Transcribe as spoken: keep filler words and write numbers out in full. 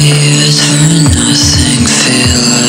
Years for nothing feel like